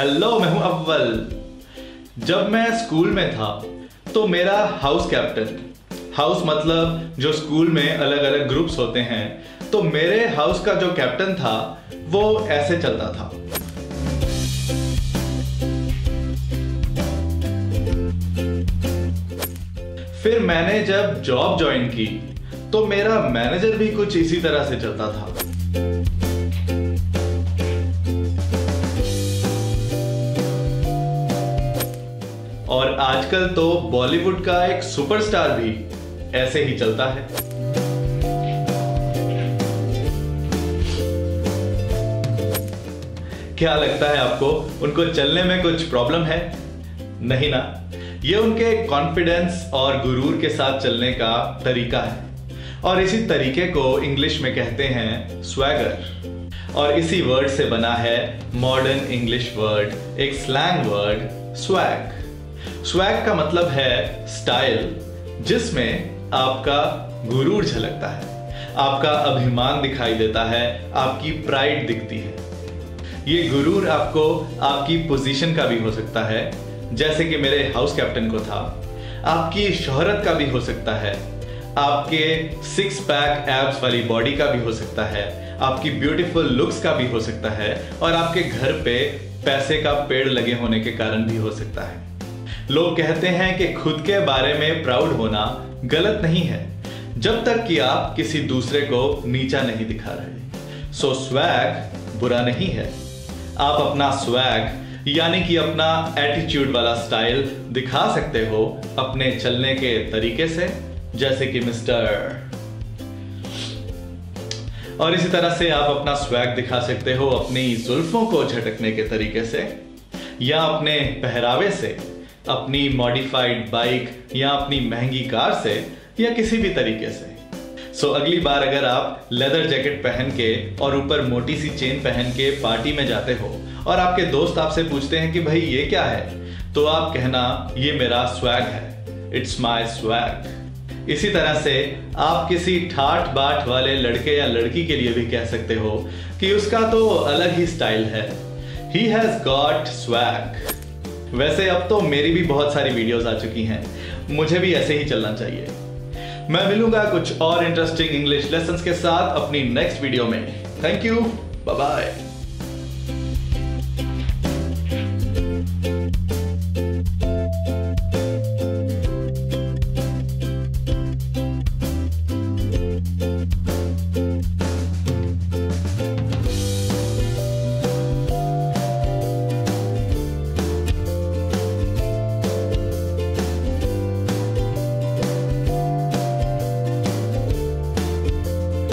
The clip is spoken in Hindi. हेलो, मैं हूं अव्वल। जब मैं स्कूल में था तो मेरा हाउस कैप्टन, हाउस मतलब जो स्कूल में अलग अलग ग्रुप्स होते हैं, तो मेरे हाउस का जो कैप्टन था वो ऐसे चलता था। फिर मैंने जब जॉब ज्वाइन की तो मेरा मैनेजर भी कुछ इसी तरह से चलता था। और आजकल तो बॉलीवुड का एक सुपरस्टार भी ऐसे ही चलता है। क्या लगता है आपको, उनको चलने में कुछ प्रॉब्लम है? नहीं ना, ये उनके कॉन्फिडेंस और गुरूर के साथ चलने का तरीका है। और इसी तरीके को इंग्लिश में कहते हैं स्वैगर। और इसी वर्ड से बना है मॉडर्न इंग्लिश वर्ड, एक स्लैंग वर्ड स्वैग। स्वैग का मतलब है स्टाइल, जिसमें आपका गुरूर झलकता है, आपका अभिमान दिखाई देता है, आपकी प्राइड दिखती है। ये गुरूर आपको आपकी पोजीशन का भी हो सकता है, जैसे कि मेरे हाउस कैप्टन को था। आपकी शोहरत का भी हो सकता है, आपके सिक्स पैक एब्स वाली बॉडी का भी हो सकता है, आपकी ब्यूटीफुल लुक्स का भी हो सकता है, और आपके घर पे पैसे का पेड़ लगे होने के कारण भी हो सकता है। लोग कहते हैं कि खुद के बारे में प्राउड होना गलत नहीं है, जब तक कि आप किसी दूसरे को नीचा नहीं दिखा रहे। सो स्वैग बुरा नहीं है। आप अपना स्वैग यानी कि अपना एटीट्यूड वाला स्टाइल दिखा सकते हो अपने चलने के तरीके से, जैसे कि मिस्टर। और इसी तरह से आप अपना स्वैग दिखा सकते हो अपनी जुल्फों को झटकने के तरीके से, या अपने पहरावे से, अपनी मॉडिफाइड बाइक या अपनी महंगी कार से, या किसी भी तरीके से। सो अगली बार अगर आप लेदर जैकेट पहन के और ऊपर मोटी सी चेन पहन के पार्टी में जाते हो और आपके दोस्त आपसे पूछते हैं कि भाई ये क्या है, तो आप कहना ये मेरा स्वैग है, इट्स माई स्वैग। इसी तरह से आप किसी ठाठ बाट वाले लड़के या लड़की के लिए भी कह सकते हो कि उसका तो अलग ही स्टाइल है, ही हैज गॉट स्वैग। वैसे अब तो मेरी भी बहुत सारी वीडियोस आ चुकी हैं, मुझे भी ऐसे ही चलना चाहिए। मैं मिलूंगा कुछ और इंटरेस्टिंग इंग्लिश लेसन्स के साथ अपनी नेक्स्ट वीडियो में। Thank you, bye bye.